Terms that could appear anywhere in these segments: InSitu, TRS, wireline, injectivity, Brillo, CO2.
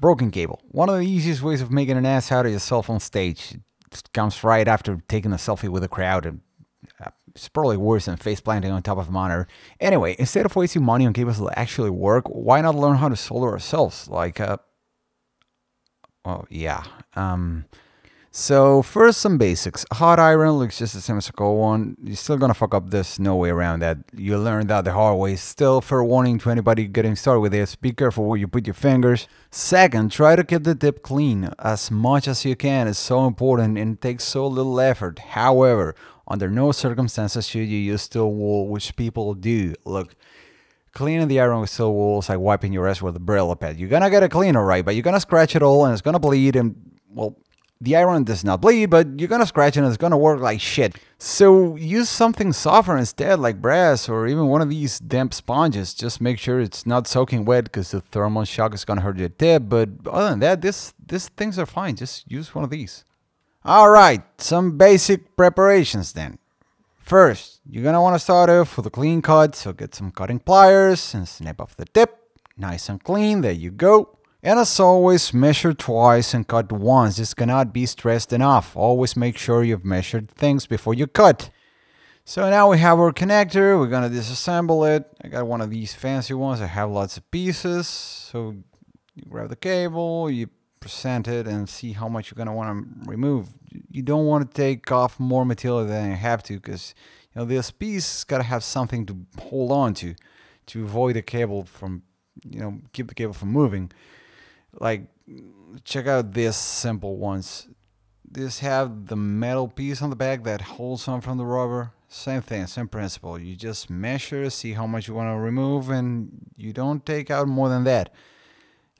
Broken cable. One of the easiest ways of making an ass out of yourself on stage. It comes right after taking a selfie with a crowd, and it's probably worse than face planting on top of a monitor. Anyway, instead of wasting money on cables that actually work, why not learn how to solder ourselves? Like, so first, some basics. A hot iron looks just the same as a cold one. You're still gonna fuck up. There's no way around that. You learned that the hard way. Still, fair warning to anybody getting started with this, be careful where you put your fingers. Second, try to keep the tip clean as much as you can. It's so important and takes so little effort. However, under no circumstances should you use steel wool, which people do. Look, cleaning the iron with steel wool is like wiping your ass with a Brillo pad. You're gonna get it clean, alright, but you're gonna scratch it all and it's gonna bleed, and well, the iron does not bleed, but you're gonna scratch it and it's gonna work like shit. So use something softer instead, like brass or even one of these damp sponges. Just make sure it's not soaking wet, because the thermal shock is gonna hurt your tip, but other than that, these things are fine. Just use one of these. Alright, some basic preparations then. First, you're gonna wanna start off with a clean cut, so get some cutting pliers and snip off the tip. Nice and clean, there you go. And as always, measure twice and cut once. This cannot be stressed enough. Always make sure you've measured things before you cut. So now we have our connector. We're gonna disassemble it. I got one of these fancy ones. I have lots of pieces. So you grab the cable, you present it, and see how much you're gonna wanna remove. You don't wanna take off more material than you have to, because you know this piece has gotta have something to hold on to avoid the cable from, you know, keep the cable from moving. Like, check out these simple ones. These have the metal piece on the back that holds on from the rubber. Same thing, same principle. You just measure, see how much you want to remove, and you don't take out more than that.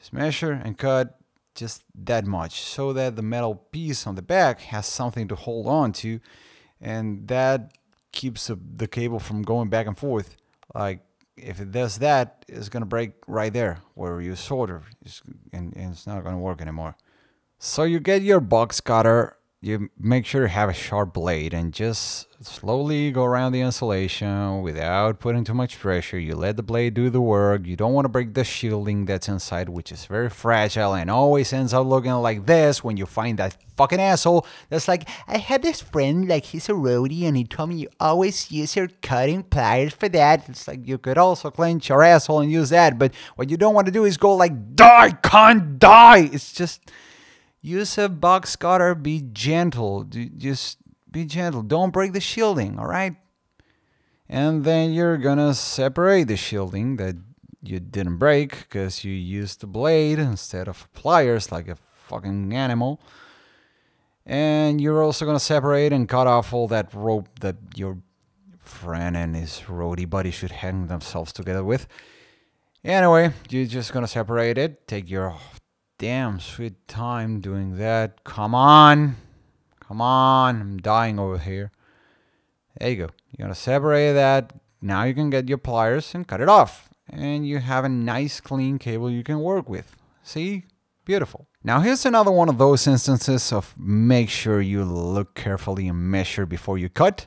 Just measure and cut just that much, so that the metal piece on the back has something to hold on to, and that keeps the cable from going back and forth. Like, if it does that, it's gonna break right there where you solder, and it's not gonna work anymore. So you get your box cutter, you make sure you have a sharp blade, and just slowly go around the insulation without putting too much pressure. You let the blade do the work. You don't want to break the shielding that's inside, which is very fragile and always ends up looking like this when you find that fucking asshole that's like, I had this friend, like, he's a roadie, and he told me you always use your cutting pliers for that. It's like, you could also clench your asshole and use that, but what you don't want to do is go like, die, can't die. It's just, use a box cutter, be gentle. Just be gentle. Don't break the shielding, all right? And then you're gonna separate the shielding that you didn't break because you used the blade instead of pliers like a fucking animal. And you're also gonna separate and cut off all that rope that your friend and his roadie buddy should hang themselves together with. Anyway, you're just gonna separate it. Take your damn sweet time doing that. Come on. Come on. I'm dying over here. There you go. You're gonna separate that. Now you can get your pliers and cut it off. And you have a nice clean cable you can work with. See? Beautiful. Now here's another one of those instances of make sure you look carefully and measure before you cut.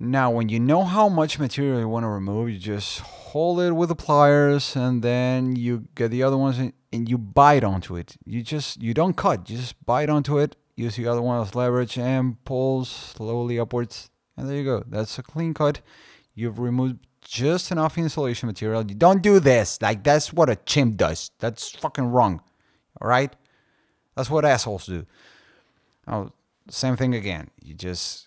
Now, when you know how much material you want to remove, you just hold it with the pliers, and then you get the other ones and you bite onto it. You don't cut, you just bite onto it, use the other one as leverage and pull slowly upwards. And there you go, that's a clean cut. You've removed just enough insulation material. You don't do this, like that's what a chimp does. That's fucking wrong, all right? That's what assholes do. Oh, same thing again, you just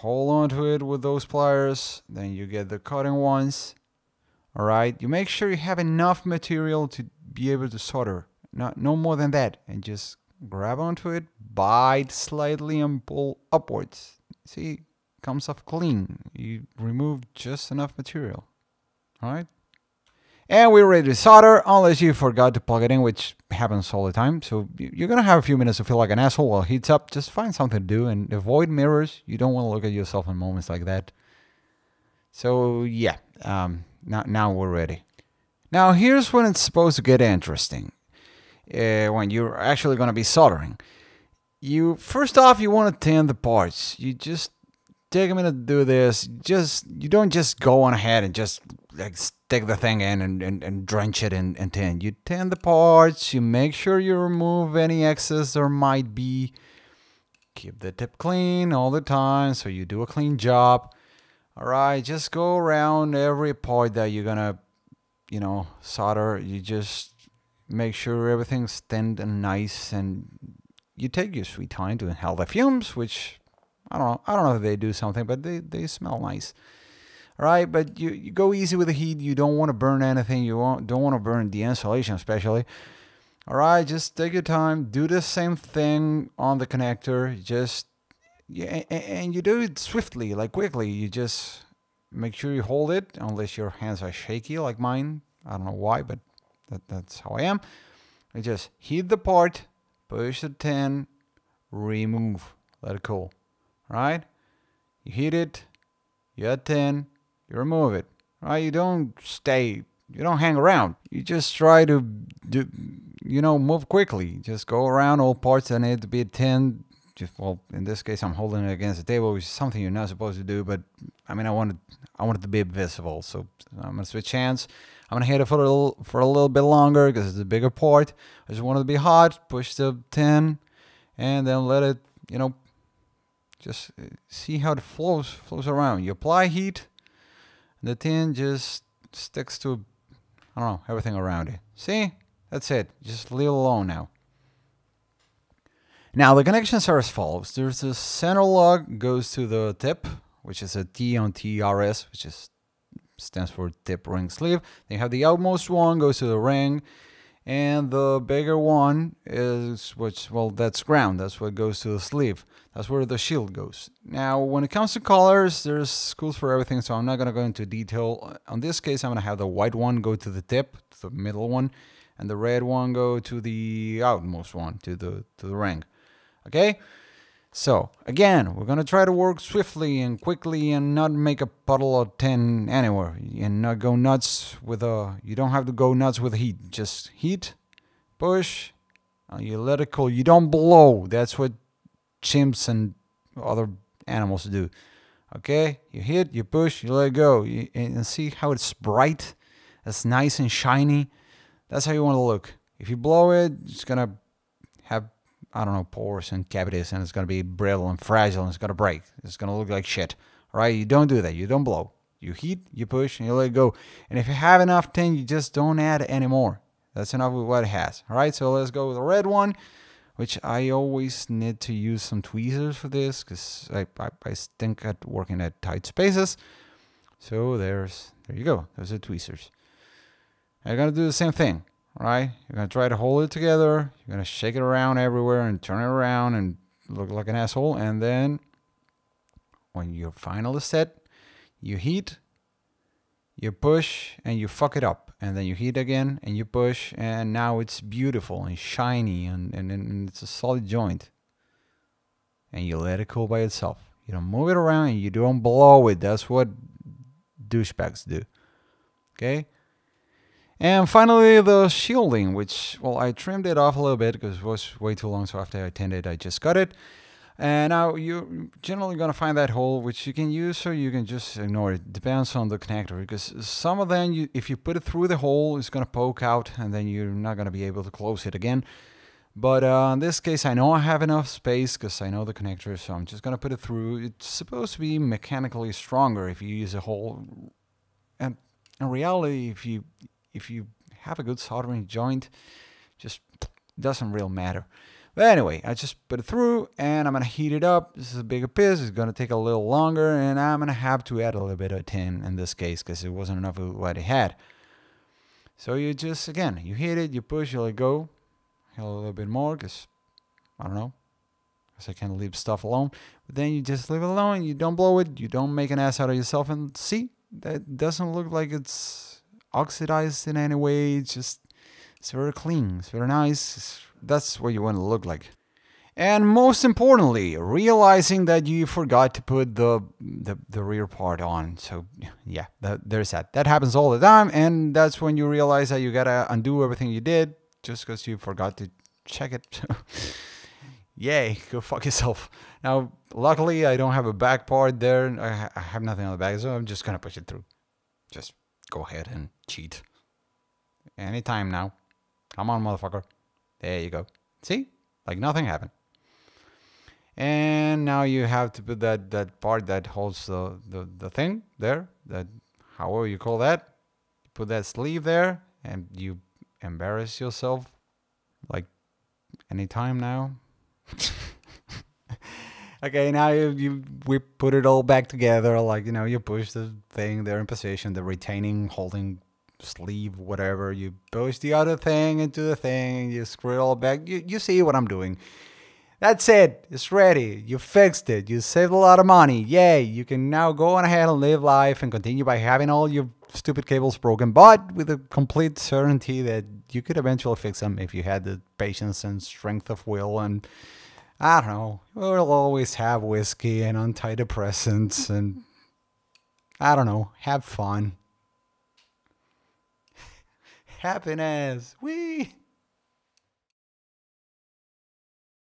hold on to it with those pliers, then you get the cutting ones. All right, you make sure you have enough material to be able to solder, no more than that, and just grab onto it, bite slightly and pull upwards. See, comes off clean. You remove just enough material. All right, and we're ready to solder, unless you forgot to plug it in, which happens all the time. So you're gonna have a few minutes to feel like an asshole while it heats up. Just find something to do and avoid mirrors. You don't want to look at yourself in moments like that. So yeah, now we're ready. Now here's when it's supposed to get interesting, when you're actually gonna be soldering. First off, you want to tin the parts. You just take a minute to do this. You don't just go on ahead and just like stick the thing in and drench it in tin. You tin the parts, you make sure you remove any excess there might be. Keep the tip clean all the time so you do a clean job. All right, just go around every part that you're gonna, you know, solder. You just make sure everything's thinned and nice, and you take your sweet time to inhale the fumes, which I don't know if they do something, but they smell nice. All right, but you go easy with the heat. You don't want to burn anything. You don't want to burn the insulation especially. All right, just take your time. Do the same thing on the connector. Just and you do it swiftly, like quickly. You just make sure you hold it, unless your hands are shaky like mine. I don't know why, but that's how I am. I just heat the part, push the tin, remove, let it cool. All right, you heat it, you add tin, you remove it. All right, you don't stay. You don't hang around. You just try to do, you know, move quickly. Just go around all parts that need to be tinned. Just, well, in this case, I'm holding it against the table, which is something you're not supposed to do. But I mean, I wanted to be visible, so I'm gonna switch hands. I'm gonna hit it for a little bit longer because it's a bigger part. I just want it to be hot. Push the tin, and then let it, you know, just see how it flows around. You apply heat, and the tin just sticks to, I don't know, everything around it. See? That's it. Just leave it alone now. Now the connections are as follows. There's the center lug goes to the tip, which is a T on TRS, which is stands for tip ring sleeve. Then you have the outmost one goes to the ring, and the bigger one is, which, well, that's ground. That's what goes to the sleeve. That's where the shield goes. Now, when it comes to colors, there's schools for everything, so I'm not going to go into detail. On this case, I'm going to have the white one go to the tip, to the middle one, and the red one go to the outmost one, to the ring. Okay? So, again, we're going to try to work swiftly and quickly and not make a puddle of tin anywhere and not go nuts with you don't have to go nuts with heat. Just heat, push, and you let it cool. You don't blow. That's what chimps and other animals do. Okay? You hit, you push, you let it go. And see how it's bright? It's nice and shiny. That's how you want to look. If you blow it, it's going to have, I don't know, pores and cavities, and it's going to be brittle and fragile, and it's going to break. It's going to look like shit. All right? You don't do that. You don't blow. You heat, you push, and you let it go. And if you have enough tin, you just don't add any more. That's enough with what it has. All right? So let's go with the red one, which I always need to use some tweezers for this because I stink at working at tight spaces. So there you go. Those are tweezers. And you're going to do the same thing. All right, you're going to try to hold it together, you're going to shake it around everywhere and turn it around and look like an asshole, and then when your final is set, you heat, you push, and you fuck it up, and then you heat again, and you push, and now it's beautiful and shiny, and it's a solid joint, and you let it cool by itself. You don't move it around, and you don't blow it. That's what douchebags do, okay? And finally, the shielding, which, well, I trimmed it off a little bit because it was way too long, so after I tinned it, I just cut it. And now you're generally going to find that hole, which you can use or you can just ignore it. Depends on the connector, because some of them, if you put it through the hole, it's going to poke out, and then you're not going to be able to close it again. But in this case, I know I have enough space because I know the connector, so I'm just going to put it through. It's supposed to be mechanically stronger if you use a hole. And in reality, if you have a good soldering joint, just doesn't really matter. But anyway, I just put it through, and I'm going to heat it up. This is a bigger piece. It's going to take a little longer, and I'm going to have to add a little bit of tin in this case because it wasn't enough of what it had. So you just, again, you heat it, you push, you let go. A little bit more because, I don't know, because I can't leave stuff alone. But then you just leave it alone. You don't blow it. You don't make an ass out of yourself. And see, that doesn't look like it's oxidized in any way. It's just, it's very clean, it's very nice. That's what you want to look like. And most importantly, realizing that you forgot to put the rear part on. So yeah, there's that. That happens all the time, and that's when you realize that you gotta undo everything you did just because you forgot to check it. Yay, go fuck yourself. Now, luckily I don't have a back part there. I have nothing on the back, so I'm just gonna push it through. Just Go ahead and cheat. Anytime now. Come on, motherfucker. There you go. See? Like nothing happened. And now you have to put that part that holds the thing there. That, however you call that. Put that sleeve there. And you embarrass yourself. Like anytime now. Okay, now we put it all back together, like, you know, you push the thing there in position, the retaining, holding, sleeve, whatever. You push the other thing into the thing, you screw it all back. You see what I'm doing. That's it. It's ready. You fixed it. You saved a lot of money. Yay. You can now go on ahead and live life and continue by having all your stupid cables broken, but with a complete certainty that you could eventually fix them if you had the patience and strength of will and... I don't know, we'll always have whiskey and antidepressants and, I don't know, have fun. Happiness, whee!